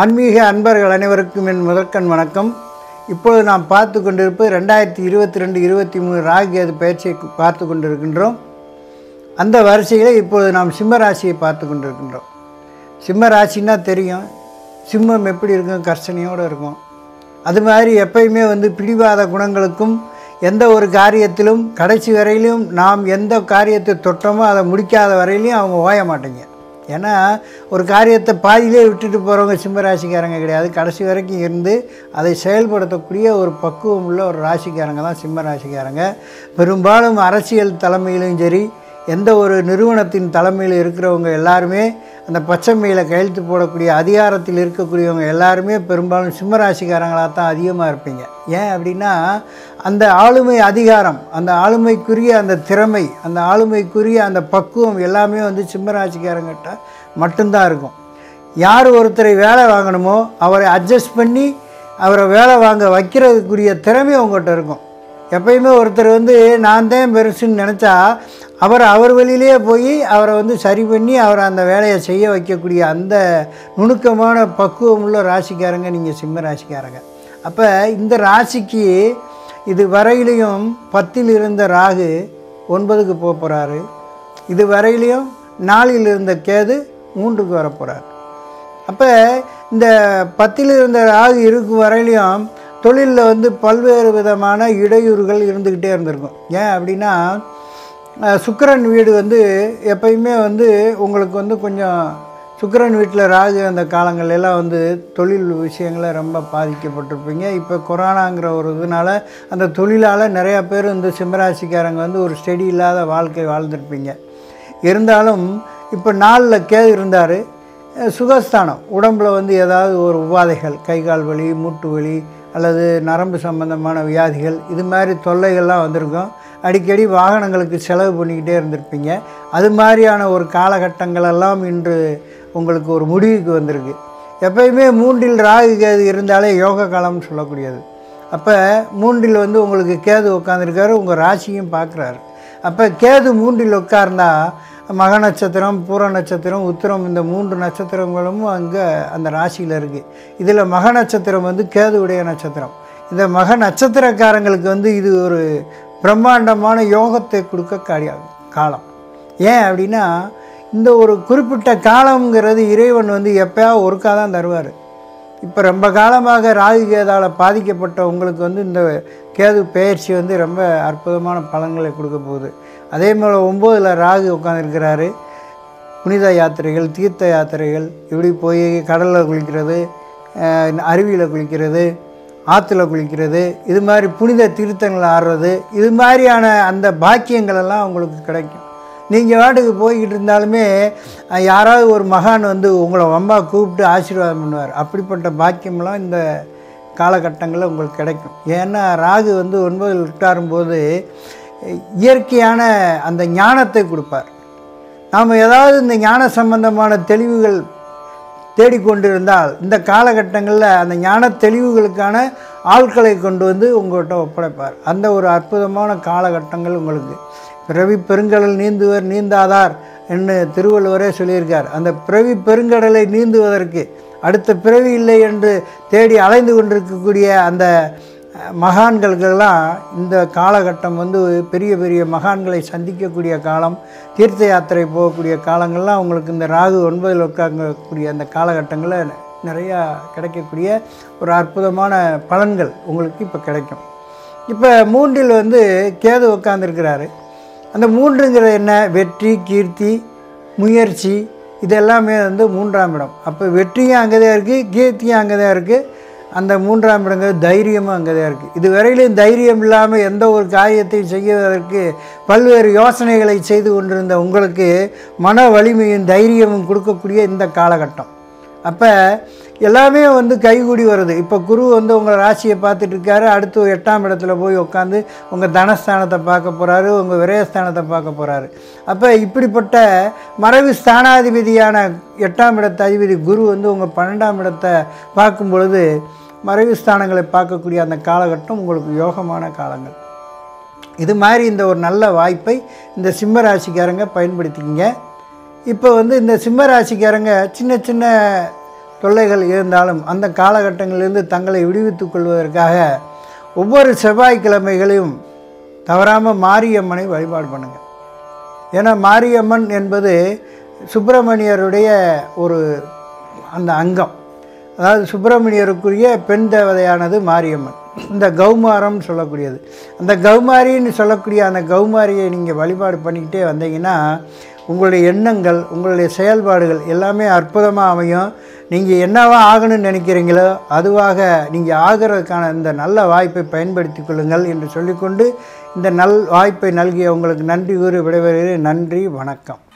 ஆன்மீக அன்பர்கள் அனைவருக்கும் என் முதற்கண் வணக்கம். இப்போது நாம் பார்த்து கொண்டிருப்பது 2022-23 ராகுகேது பயிற்சியை பார்த்து கொண்டிருக்கின்றோம். அந்த வரிசையில் இப்பொழுது நாம் சிம்ம ராசியை பார்த்து கொண்டிருக்கின்றோம். சிம்ம ராசின்னா தெரியும், சிம்மம் எப்படி இருக்கும், கர்சனையோடு இருக்கும். அது மாதிரி எப்பயுமே பிடிவாத குணங்களுக்கும் எந்த ஒரு காரியத்திலும் கடைசி வரையிலும் நாம் எந்த காரியத்தை தொட்டோமோ அதை முடிக்காத வரையிலையும் அவங்க ஓய மாட்டேங்க. ஏன்னா ஒரு காரியத்தை பாதியிலே விட்டுட்டு போகிறவங்க சிம்ம ராசிக்காரங்க கிடையாது. கடைசி வரைக்கும் இருந்து அதை செயல்படுத்தக்கூடிய ஒரு பக்குவம் உள்ள ஒரு ராசிக்காரங்க தான் சிம்ம ராசிக்காரங்க. பெரும்பாலும் அரசியல் தலைமையிலும் சரி, எந்த ஒரு நிறுவனத்தின் தலைமையில் இருக்கிறவங்க எல்லாருமே, அந்த பச்சைமையில் கையெழுத்து போடக்கூடிய அதிகாரத்தில் இருக்கக்கூடியவங்க எல்லாருமே பெரும்பாலும் சிம்ம ராசிக்காரங்களாக தான் அதிகமாக இருப்பீங்க. ஏன் அப்படின்னா, அந்த ஆளுமை அதிகாரம், அந்த ஆளுமைக்குரிய அந்த திறமை, அந்த ஆளுமைக்குரிய அந்த பக்குவம் எல்லாமே சிம்ம ராசிக்காரங்கிட்ட மட்டும்தான் இருக்கும். யார் ஒருத்தரை வேலை வாங்கணுமோ அவரை அட்ஜஸ்ட் பண்ணி அவரை வேலை வாங்க வைக்கிறதுக்குரிய திறமை அவங்ககிட்ட இருக்கும். எப்பயுமே ஒருத்தர் நான் தான் பெருசுன்னு நினச்சா அவர் அவர் வழியிலே போய் அவரை சரி பண்ணி அவரை அந்த வேலையை செய்ய வைக்கக்கூடிய அந்த நுணுக்கமான பக்குவம் உள்ள ராசிக்காரங்க நீங்கள் சிம்ம ராசிக்காரங்க. அப்போ இந்த ராசிக்கு இது வரையிலையும் 10ல் இருந்த ராகு 9க்கு போக போகிறாரு. இது வரையிலையும் 4ல் இருந்த கேது 3க்கு வரப்போகிறார். அப்போ இந்த 10ல் இருந்த ராகு இருக்கும் வரையிலையும் தொழிலில் பல்வேறு விதமான இடையூறுகள் இருந்துக்கிட்டே இருந்திருக்கும். ஏன் அப்படின்னா, சுக்கிரன் வீடு எப்பயுமே உங்களுக்கு கொஞ்சம் சுக்கிரன் வீட்டில் ராகு அந்த காலங்களெல்லாம் தொழில் விஷயங்களை ரொம்ப பாதிக்கப்பட்டிருப்பீங்க. இப்போ கொரோனாங்கிற ஒரு இதனால அந்த தொழிலால் நிறையா பேர் சிம்ம ராசிக்காரங்க ஒரு ஸ்டெடி இல்லாத வாழ்க்கை வாழ்ந்துருப்பீங்க. இருந்தாலும் இப்போ 4ல் கேது இருந்தார். சுகஸ்தானம் உடம்பில் ஏதாவது ஒரு உபாதைகள், கை கால் வலி, மூட்டு வலி அல்லது நரம்பு சம்பந்தமான வியாதிகள், இது மாதிரி தொல்லைகள்லாம் வந்திருக்கும். அடிக்கடி வாகனங்களுக்கு செலவு பண்ணிக்கிட்டே இருந்திருப்பீங்க. அது மாதிரியான ஒரு காலகட்டங்களெல்லாம் இன்று உங்களுக்கு ஒரு முடிவுக்கு வந்திருக்கு. எப்பயுமே 3ல் ராகு கேது இருந்தாலே யோக காலம்னு சொல்லக்கூடியது. அப்போ 3ல் உங்களுக்கு கேது உட்காந்துருக்காரு, உங்கள் ராசியும் பார்க்குறாரு. அப்போ கேது 3ல் உட்கார்ந்தா மக நட்சத்திரம், பூர நட்சத்திரம், உத்திரம், இந்த 3 நட்சத்திரங்களும் அங்கே அந்த ராசியில் இருக்குது. இதில் மக நட்சத்திரம் கேதுவுடைய நட்சத்திரம். இந்த மக நட்சத்திரக்காரங்களுக்கு இது ஒரு பிரம்மாண்டமான யோகத்தை கொடுக்க காலம். ஏன் அப்படின்னா, இந்த ஒரு குறிப்பிட்ட காலம்ங்கிறது இறைவன் எப்போயாவது ஒருக்காக தான் தருவார். இப்போ ரொம்ப காலமாக ராகு கேதால் பாதிக்கப்பட்ட உங்களுக்கு இந்த கேது பெயர்ச்சி ரொம்ப அற்புதமான பலன்களை கொடுக்க போகுது. அதே மாதிரி 9ல் ராகு உட்காந்துருக்கிறாரு. புனித யாத்திரைகள், தீர்த்த யாத்திரைகள், இப்படி போய் கடலில் குளிக்கிறது, அருவியில் குளிக்கிறது, ஆற்றுல குளிக்கிறது, இது மாதிரி புனித தீர்த்தங்கள் ஆடுறது, இது மாதிரியான அந்த பாக்கியங்களெல்லாம் உங்களுக்கு கிடைக்கும். நீங்கள் வாட்டுக்கு போய்கிட்டு இருந்தாலுமே யாராவது ஒரு மகான் உங்களை வம்பா கூப்பிட்டு ஆசீர்வாதம் பண்ணுவார். அப்படிப்பட்ட பாக்கியமெல்லாம் இந்த காலகட்டங்களில் உங்களுக்கு கிடைக்கும். ஏன்னா ராகு 9ல் உட்காரும்போது இயற்கையான அந்த ஞானத்தை கொடுப்பார். நாம் ஏதாவது இந்த ஞான சம்பந்தமான தெளிவுகள் தேடிக்கொண்டிருந்தால் இந்த காலகட்டங்களில் அந்த ஞான தெளிவுகளுக்கான ஆட்களை கொண்டு உங்கள்கிட்ட ஒப்படைப்பார். அந்த ஒரு அற்புதமான காலகட்டங்கள் உங்களுக்கு. பிறவி பெருங்கடல் நீந்துவர் நீந்தாதார் என்று திருவள்ளுவரே சொல்லியிருக்கார். அந்த பிறவி பெருங்கடலை நீந்துவதற்கு அடுத்த பிறவி இல்லை என்று தேடி அலைந்து கொண்டிருக்கக்கூடிய அந்த மகான்களுக்கெல்லாம் இந்த காலகட்டம் பெரிய பெரிய மகான்களை சந்திக்கக்கூடிய காலம், தீர்த்த யாத்திரை போகக்கூடிய காலங்கள்லாம் உங்களுக்கு இந்த ராகு 9ல் உட்காரக்கூடிய அந்த காலகட்டங்களில் நிறையா கிடைக்கக்கூடிய ஒரு அற்புதமான பலன்கள் உங்களுக்கு இப்போ கிடைக்கும். இப்போ 3ல் கேது உட்காந்துருக்கிறாரு. அந்த 3ங்கிறது என்ன? வெற்றி, கீர்த்தி, முயற்சி, இதெல்லாமே 3ஆம் இடம். அப்போ வெற்றியும் அங்கே தான் இருக்குது, கீர்த்தியும் அங்கே தான் இருக்குது, அந்த 3ஆம் இடங்கிறது தைரியமும் அங்கே தான் இருக்குது. இது வரையிலும் தைரியம் இல்லாமல் எந்த ஒரு காரியத்தை செய்வதற்கு பல்வேறு யோசனைகளை செய்து கொண்டிருந்த உங்களுக்கு மன வலிமையும் தைரியமும் கொடுக்கக்கூடிய இந்த காலகட்டம். அப்போ எல்லாமே கைகூடி வருது. இப்போ குரு உங்கள் ராசியை பார்த்துட்டு இருக்காரு. அடுத்து 8ஆம் இடத்துல போய் உட்காந்து உங்கள் தனஸ்தானத்தை பார்க்க போகிறாரு, உங்கள் விரயஸ்தானத்தை பார்க்க போகிறாரு. அப்போ இப்படிப்பட்ட மறைவு ஸ்தானாதிபதியான 8ஆம் இடத்த அதிபதி குரு உங்கள் 12ஆம் இடத்தை பார்க்கும் பொழுது மறைவு ஸ்தானங்களை பார்க்கக்கூடிய அந்த காலகட்டம் உங்களுக்கு யோகமான காலங்கள். இது மாதிரி இந்த ஒரு நல்ல வாய்ப்பை இந்த சிம்ம ராசிக்காரங்க பயன்படுத்திக்கிங்க. இப்போ இந்த சிம்ம ராசிக்காரங்க சின்ன சின்ன தொல்லைகள் இருந்தாலும் அந்த காலகட்டங்களிலிருந்து தங்களை விடுவித்துக் கொள்வதற்காக ஒவ்வொரு செவ்வாய்க்கிழமைகளையும் தவறாமல் மாரியம்மனை வழிபாடு பண்ணுங்கள். ஏன்னா மாரியம்மன் என்பது சுப்பிரமணியருடைய ஒரு அந்த அங்கம், அதாவது சுப்பிரமணியருக்குரிய பெண் தேவதையானது மாரியம்மன், இந்த கௌமாரம் சொல்லக்கூடியது. அந்த கௌமாரின்னு சொல்லக்கூடிய அந்த கௌமாரியை நீங்கள் வழிபாடு பண்ணிக்கிட்டே வந்தீங்கன்னா உங்களுடைய எண்ணங்கள், உங்களுடைய செயல்பாடுகள் எல்லாமே அற்புதமாக அமையும். நீங்கள் என்னவாக ஆகணும்னு நினைக்கிறீங்களோ அதுவாக நீங்கள் ஆகிறதுக்கான இந்த நல்ல வாய்ப்பை பயன்படுத்தி கொள்ளுங்கள் என்று சொல்லிக்கொண்டு இந்த நல் வாய்ப்பை நல்கிய உங்களுக்கு நன்றி கூறி விடைபெறுகிறேன். நன்றி, வணக்கம்.